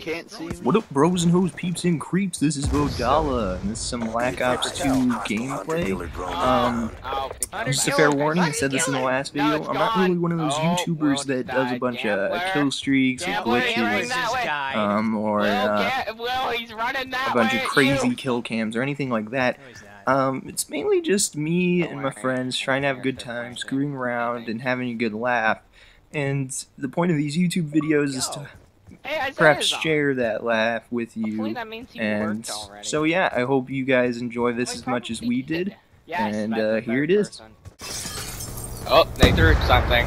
can't see me. What up, bros and hoes, peeps and creeps? This is Bodalla, and this is some Black Ops 2 gameplay. Just a fair warning, I said this in the last video, I'm not really one of those YouTubers that does a bunch of kill streaks or glitches, or a bunch of crazy kill cams or anything like that. It's mainly just me and my friends trying to have a good time, screwing around, and having a good laugh. And the point of these YouTube videos is to perhaps share that laugh with you. And so yeah, I hope you guys enjoy this as much as we did. And here it is. Oh, they threw something.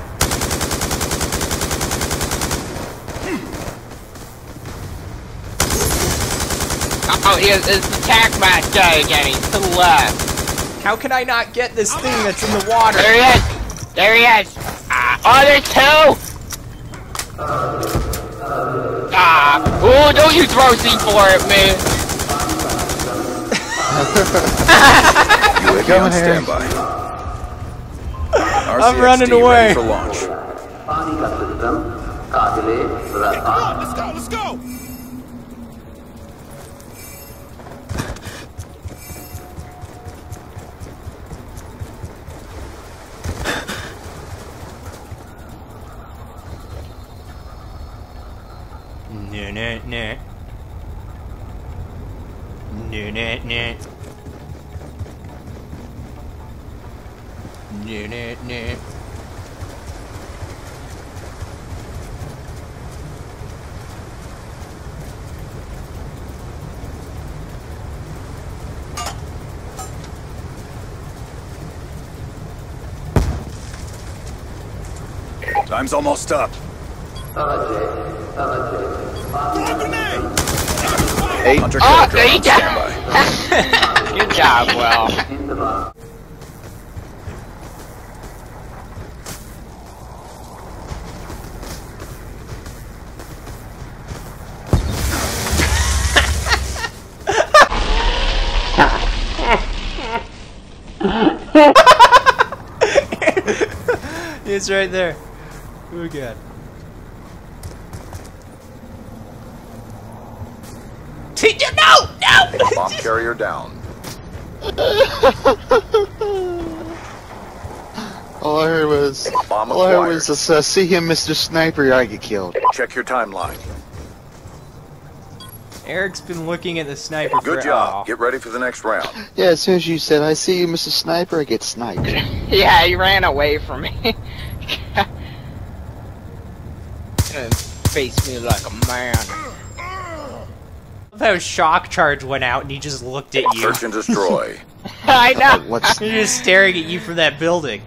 Oh, it's attacked by a guy again. He's to the left. How can I not get this thing that's in the water? There he is! There he is! Oh, there's two! Oh, don't you throw C4 at me! UAV on standby. I'm running away. For launch. Let's go! Let's go! No. Time's almost up. Oh, there you go! Good job, Will. It's right there. Oh, God. No! No! Bomb carrier down. All I heard was, see him, Mr. Sniper, I get killed. Check your timeline. Eric's been looking at the sniper. Good job. Get ready for the next round. Yeah, as soon as you said, I see you, Mr. Sniper, I get sniped. Yeah, he ran away from me. And face me like a man. That shock charge went out and he just looked at you. Search and destroy. I know. What's... He's just staring at you from that building.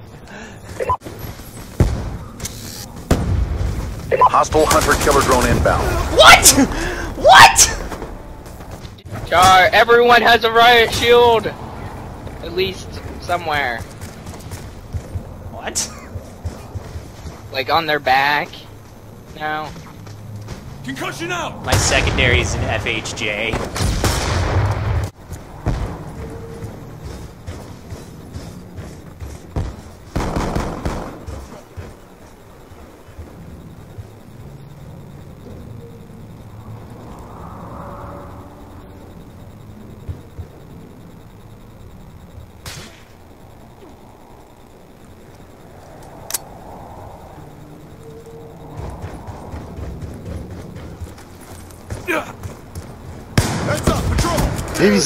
Hostile hunter killer drone inbound. What? What? Everyone has a riot shield. At least somewhere. What? Like on their back? No. Concussion out! My secondary is an FHJ.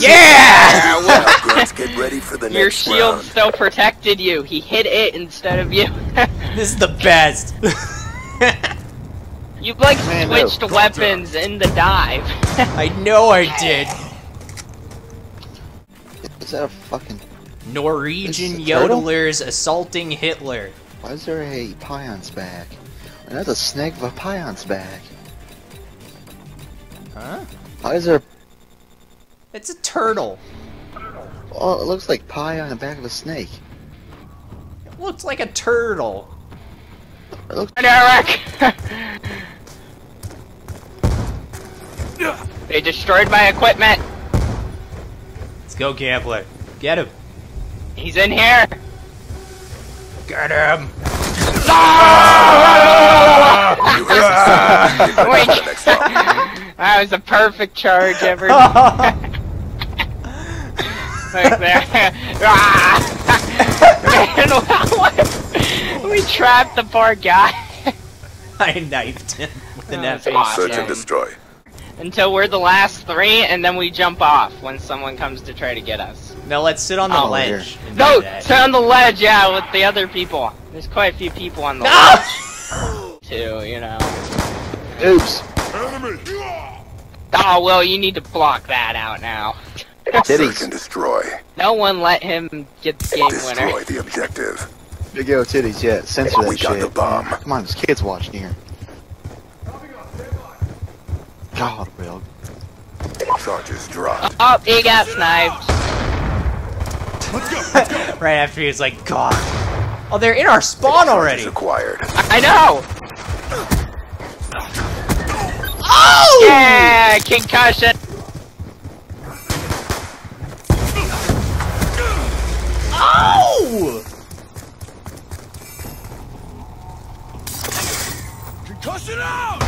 Yeah! Well, let's get ready for the next round. Your shield still protected you. He hit it instead of you. This is the best. You like switched weapons in the dive. I know I did. Is that a fucking Norwegian yodelers assaulting Hitler? Why is there a pion's back? Another snake with a pion's back. Huh? Why is there a... It's a turtle. Oh, it looks like pie on the back of a snake. It looks like a turtle. It looks Eric! They destroyed my equipment. Let's go, Gambler. Get him. He's in here. Get him. Ah! That was the perfect charge ever. Like that. Man, we trapped the poor guy. I knifed him with an FHJ. Search and destroy. Until we're the last three, and then we jump off when someone comes to try to get us. Now let's sit on the ledge. No, sit on the ledge, yeah, with the other people. There's quite a few people on the ledge. Too, you know. Oops. Enemy. Oh, well, you need to block that out now. Search and destroy. No one let him get the game winner. Destroy the objective. Big old titties, yeah. Censor that shit. We got the bomb. Come on, there's kids watching here. God, Will. Charges dropped. Oh, he got sniped. Let's go, let's go. Right after he was like, God. Oh, they're in our spawn already. Acquired. I know. Oh! Yeah, concussion. Oh! Concussion out!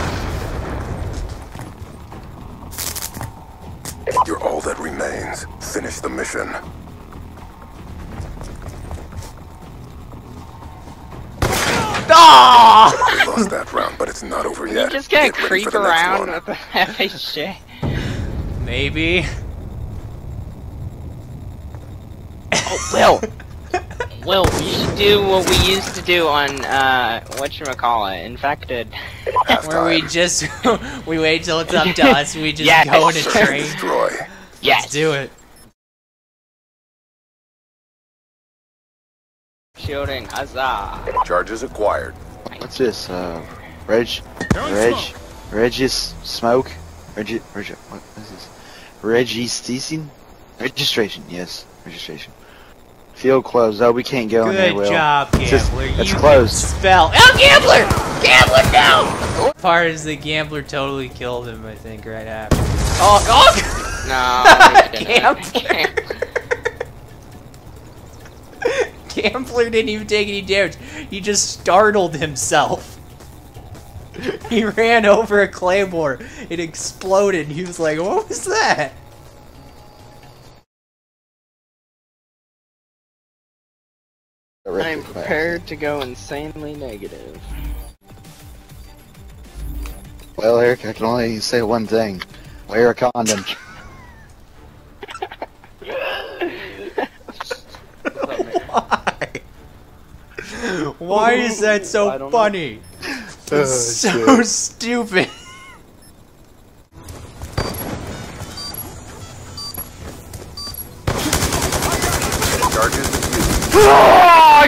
You're all that remains. Finish the mission. Oh! We lost that round, but it's not over yet. You just gotta creep around with the FHJ. Maybe. Oh, Will, we should do what we used to do on, whatchamacallit, Infected. Where we just, we wait till it's up to us, we just go in a train. Yes. Let's do it. Shooting, huzzah. Charges acquired. What's this, Registration, yes, registration. Field closed. Oh, we can't go in there, Will. Good job, Gambler. It's closed. Spell. Oh, Gambler! Gambler, no! Part is the Gambler totally killed him, I think, right after. Oh, oh! No. Gambler. Gambler didn't even take any damage. He just startled himself. He ran over a claymore. It exploded. He was like, what was that? I'm prepared to go insanely negative. Well, Eric, I can only say one thing. Wear a condom. Why? Why is that so funny? Oh, so shit. Stupid.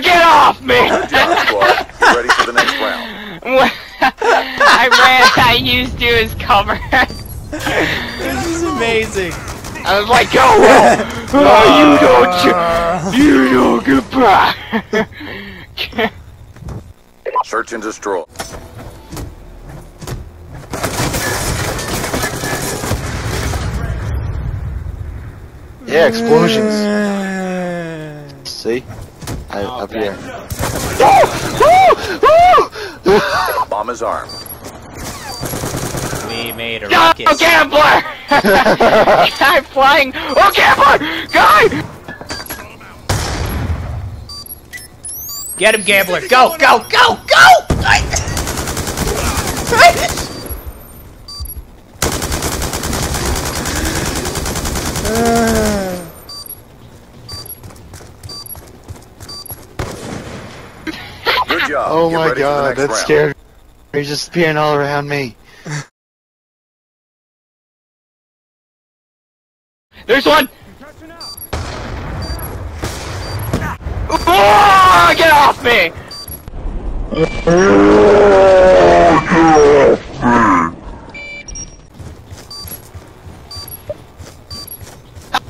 Get off me! Good job, squad. You're ready for the next round. I used you as cover. This is amazing. I was like, oh, well, you don't get back. Search and destroy. Yeah, explosions. See? Up here. Bomb is armed. We made a rocket. Oh, Gambler! Guy flying. Oh, Gambler! Guy! Get him, Gambler! Go, go, go, go! Oh my god, that scared me. He's just peering all around me. There's one! Oh, get off me!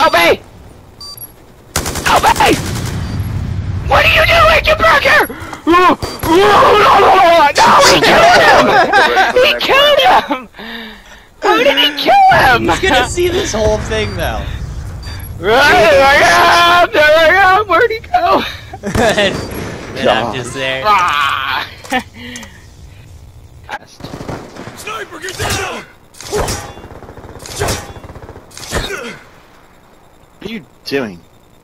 Help me! Help me! What are you doing, you burger? No, he killed him! He killed him! How did he kill him? He's gonna see this whole thing now. Right, there I am! Where'd he go? And I'm just there. Sniper, get down! What are you doing?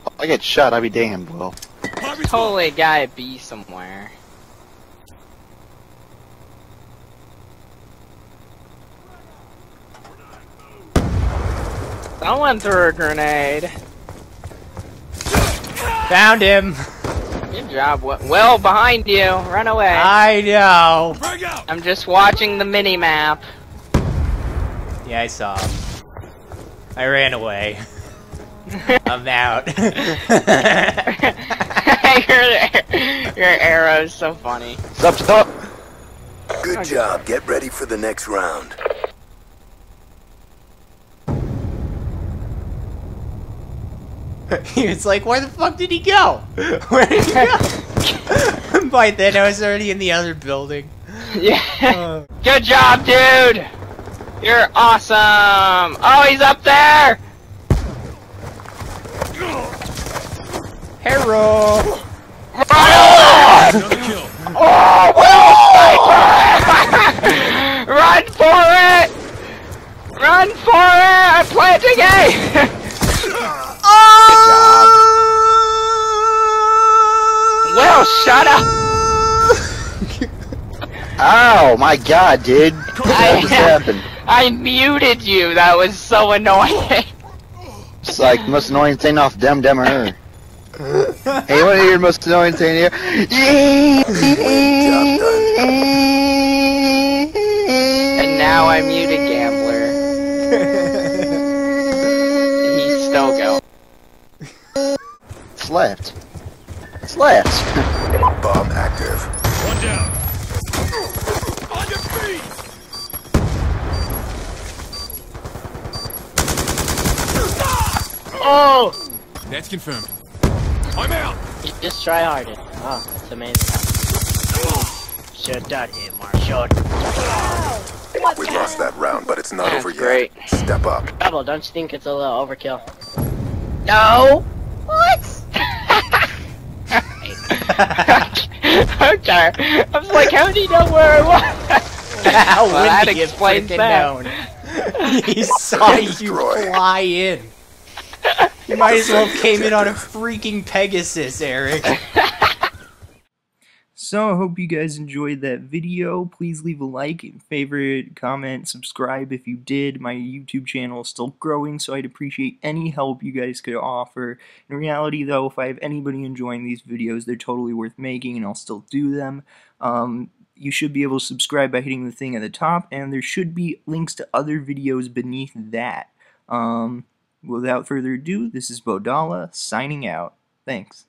If I get shot, I'll be damned, Will. There's totally a guy at B somewhere. Someone threw a grenade. Found him. Good job, Will, behind you. Run away. I know. I'm just watching the mini-map. Yeah, I saw him. I ran away. I'm out. Your arrow is so funny. Stop, stop. Good job. Get ready for the next round. He was like, where the fuck did he go? Where did he go? By then, I was already in the other building. Yeah. Good job, dude. You're awesome. Oh, he's up there. Hero. Run! Kill. Oh, Will! Run for it! Run for it! I'm planting A. Oh! Will, shut up! Oh my god, dude! What happened? I muted you. That was so annoying. It's like most annoying thing off Dem or her. Hey, you want to hear most annoying thing here? And now I muted Gambler. He's still going. It's left. It's left. Bomb active. One down. On your feet. Oh! That's confirmed. I'm out! You just try harder. Oh, that's amazing. Should done here, Marshall. We lost that round, but it's not over yet. Great. Step up. Double, don't you think it's a little overkill? No! What? Okay. I was like, how do you know where I was? How would you explain that? He saw you fly in. You might as well came in on a freaking Pegasus, Eric. So I hope you guys enjoyed that video. Please leave a like, favorite, comment, subscribe if you did. My YouTube channel is still growing, so I'd appreciate any help you guys could offer. In reality, though, if I have anybody enjoying these videos, they're totally worth making, and I'll still do them. You should be able to subscribe by hitting the thing at the top, and there should be links to other videos beneath that. Without further ado, this is Bodalla signing out. Thanks.